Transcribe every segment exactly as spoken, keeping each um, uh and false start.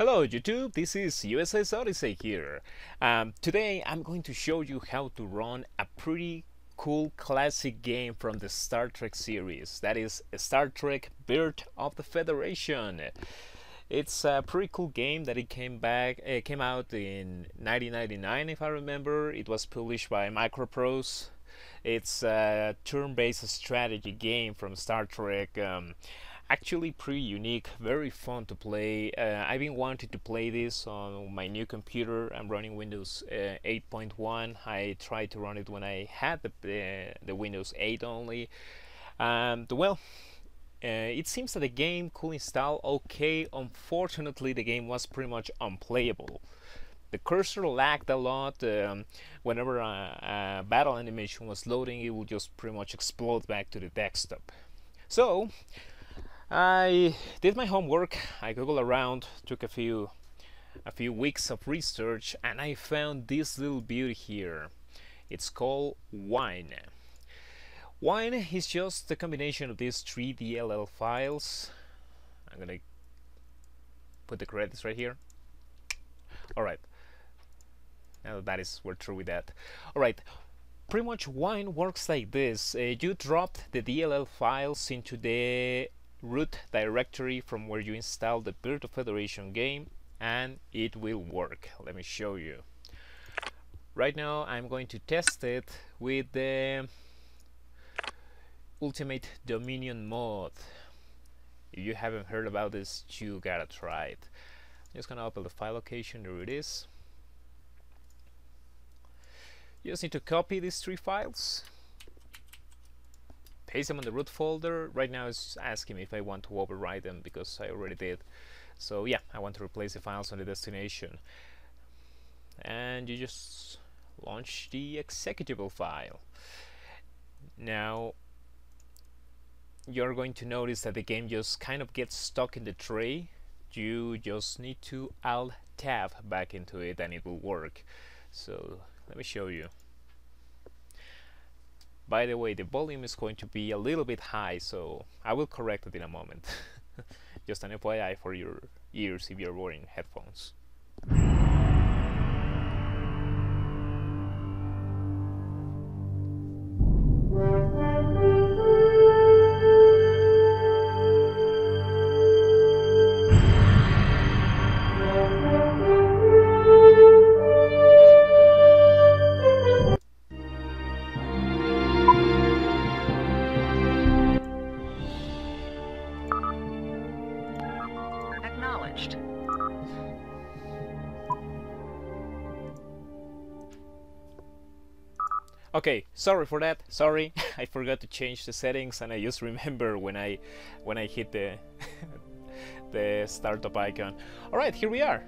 Hello YouTube, this is U S S Odyssey here. Um, today I'm going to show you how to run a pretty cool classic game from the Star Trek series. That is Star Trek Bird of the Federation. It's a pretty cool game that it came back, it came out in nineteen ninety-nine if I remember. It was published by Microprose. It's a turn-based strategy game from Star Trek. Um, Actually pretty unique, very fun to play. Uh, I've been wanting to play this on my new computer. I'm running Windows uh, eight point one. I tried to run it when I had the, uh, the Windows eight only. Um, well, uh, it seems that the game could install okay. Unfortunately, the game was pretty much unplayable. The cursor lagged a lot. Um, whenever a, a battle animation was loading, it would just pretty much explode back to the desktop. So I did my homework, I googled around, took a few a few weeks of research, and I found this little beauty here. It's called Wine. Wine is just the combination of these three D L L files. I'm gonna put the credits right here. Alright, now that is, we're through with that. Alright. Pretty much Wine works like this. Uh, you dropped the D L L files into the root directory from where you install the Bird of Federation game and it will work. Let me show you. Right now I'm going to test it with the Ultimate Dominion mod. If you haven't heard about this, you gotta try it. I'm just gonna open the file location, there it is. You just need to copy these three files, paste them on the root folder. Right now it's asking me if I want to overwrite them because I already did. So yeah, I want to replace the files on the destination. And you just launch the executable file. Now you're going to notice that the game just kind of gets stuck in the tray. You just need to Alt-Tab back into it and it will work. So let me show you. By the way, the volume is going to be a little bit high, so I will correct it in a moment. Just an F Y I for your ears if you're wearing headphones. Okay, sorry for that. Sorry, I forgot to change the settings, and I just remember when I when I hit the the startup icon. All right, here we are.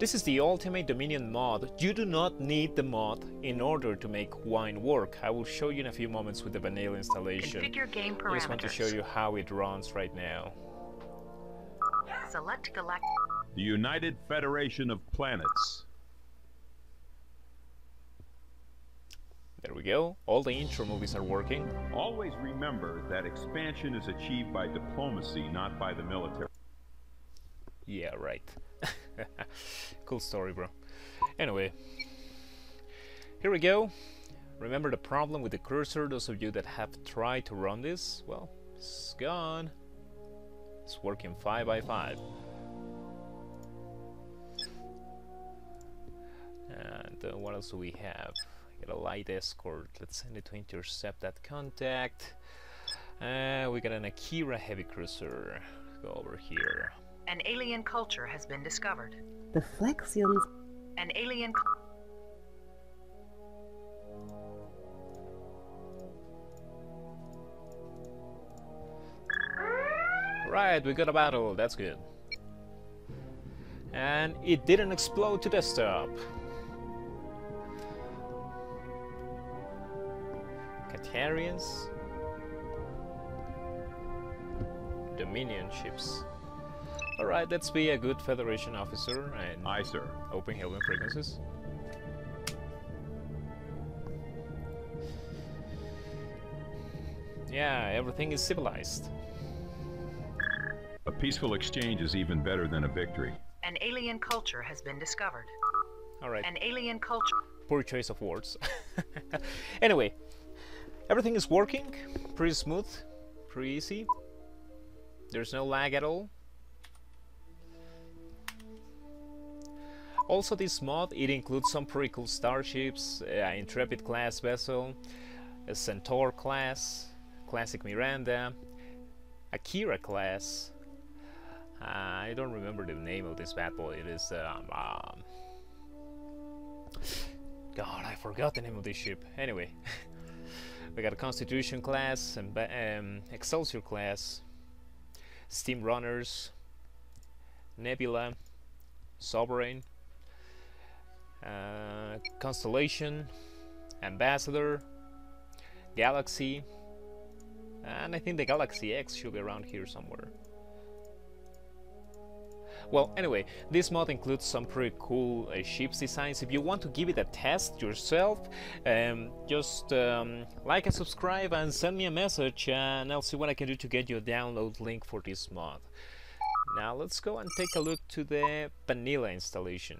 This is the Ultimate Dominion mod. You do not need the mod in order to make Wine work. I will show you in a few moments with the vanilla installation. Configure game parameters. I just want to show you how it runs right now. Select Galaxy. The United Federation of Planets. There we go, all the intro movies are working. Always remember that expansion is achieved by diplomacy, not by the military. Yeah, right. Cool story, bro. Anyway, here we go. Remember the problem with the cursor, those of you that have tried to run this? Well, it's gone. It's working five by five. And uh, what else do we have? Get a light escort, let's send it to intercept that contact. Uh, we got an Akira heavy cruiser. Go over here. An alien culture has been discovered. The Flexians. An alien. Right, we got a battle, that's good. And it didn't explode to desktop. Catarians, Dominion ships. All right, let's be a good Federation officer and aye, sir. Open helium frequencies. Yeah, everything is civilized. A peaceful exchange is even better than a victory. An alien culture has been discovered. All right. An alien culture. Poor choice of words. Anyway, everything is working pretty smooth, pretty easy. There's no lag at all. Also, this mod, it includes some pretty cool starships, uh, Intrepid class vessel, a Centaur class, classic Miranda, Akira class. Uh, I don't remember the name of this bad boy. It is um, um, God, I forgot the name of this ship. Anyway, we got a Constitution class and um, Excelsior class, Steam Runners, Nebula, Sovereign, uh, Constellation, Ambassador, Galaxy, and I think the Galaxy X should be around here somewhere. Well, anyway, this mod includes some pretty cool uh, ships designs. If you want to give it a test yourself, um, just um, like and subscribe and send me a message, and I'll see what I can do to get you a download link for this mod. Now let's go and take a look to the vanilla installation.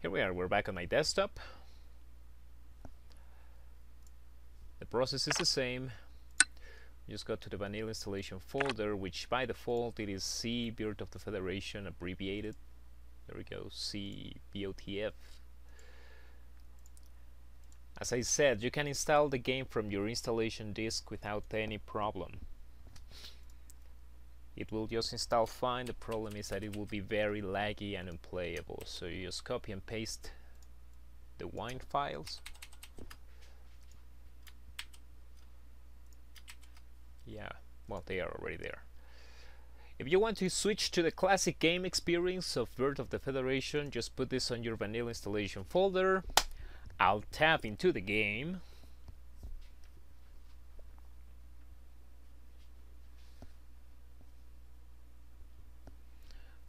Here we are, we're back on my desktop. The process is the same. Just go to the vanilla installation folder, which by default it is C Bird of the Federation abbreviated. There we go, C B O T F. As I said, you can install the game from your installation disk without any problem. It will just install fine. The problem is that it will be very laggy and unplayable. So you just copy and paste the Wine files. Yeah, well, they are already there. If you want to switch to the classic game experience of Bird of the Federation, just put this on your vanilla installation folder. I'll tap into the game.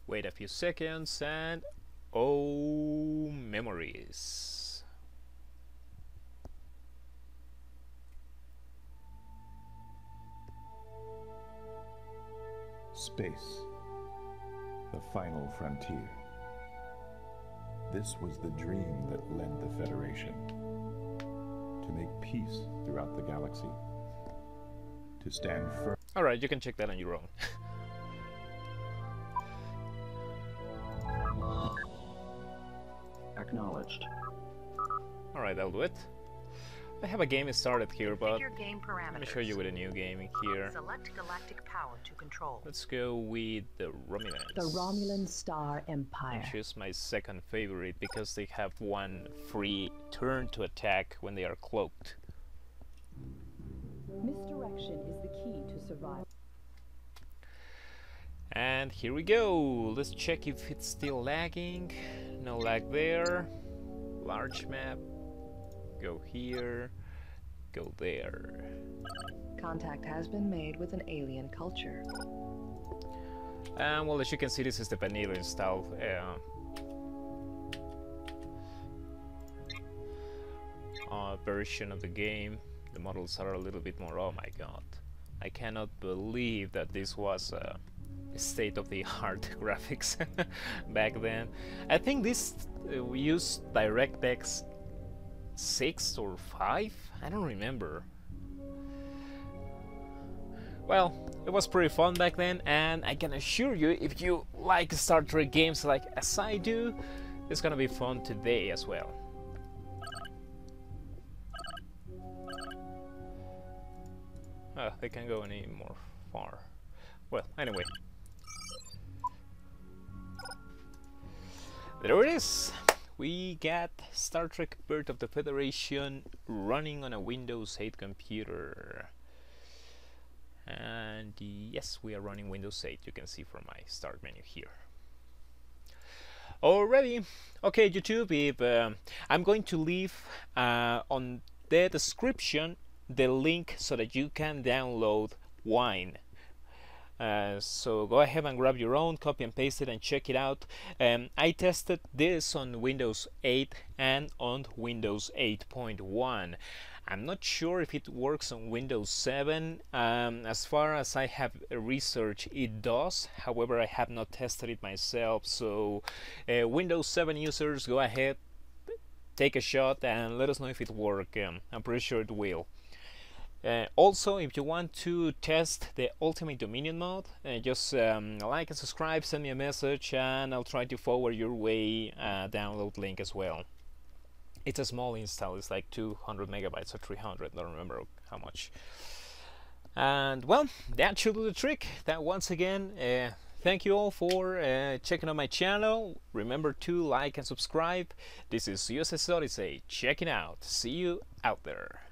Wait a few seconds and... oh, memories. Space, the final frontier. This was the dream that led the Federation. To make peace throughout the galaxy. To stand firm. Alright, you can check that on your own. Acknowledged. Alright, that'll do it. I have a game started here, but game let me show you with a new game in here. Select galactic power to control. Let's go with the Romulans. The Romulan Star Empire. Which is my second favorite because they have one free turn to attack when they are cloaked. Misdirection is the key to survival. And here we go. Let's check if it's still lagging. No lag there. Large map. Go here, go there. Contact has been made with an alien culture. And well, as you can see, this is the vanilla install. Uh, uh, version of the game. The models are a little bit more. Oh my god. I cannot believe that this was uh, state-of-the-art graphics back then. I think this uh, we used DirectX six or five? I don't remember. Well, it was pretty fun back then, and I can assure you, if you like Star Trek games like as I do, it's gonna be fun today as well. Oh, they can't go any more far. Well, anyway. There it is! We got Star Trek Bird of the Federation running on a Windows eight computer. And yes, we are running Windows eight, you can see from my start menu here. Alrighty, okay YouTube, if, uh, I'm going to leave uh, on the description the link so that you can download Wine. Uh, so go ahead and grab your own, copy and paste it and check it out. Um, I tested this on Windows eight and on Windows eight point one. I'm not sure if it works on Windows seven. Um, as far as I have researched, it does. However, I have not tested it myself, so uh, Windows seven users, go ahead, take a shot and let us know if it works. Um, I'm pretty sure it will. Uh, also, if you want to test the Ultimate Dominion mode, uh, just um, like and subscribe, send me a message, and I'll try to forward your way a download link as well. It's a small install, it's like two hundred megabytes or three hundred, I don't remember how much. And well, that should do the trick. That once again, uh, thank you all for uh, checking out my channel. Remember to like and subscribe. This is U S S Odyssey, checking out. See you out there.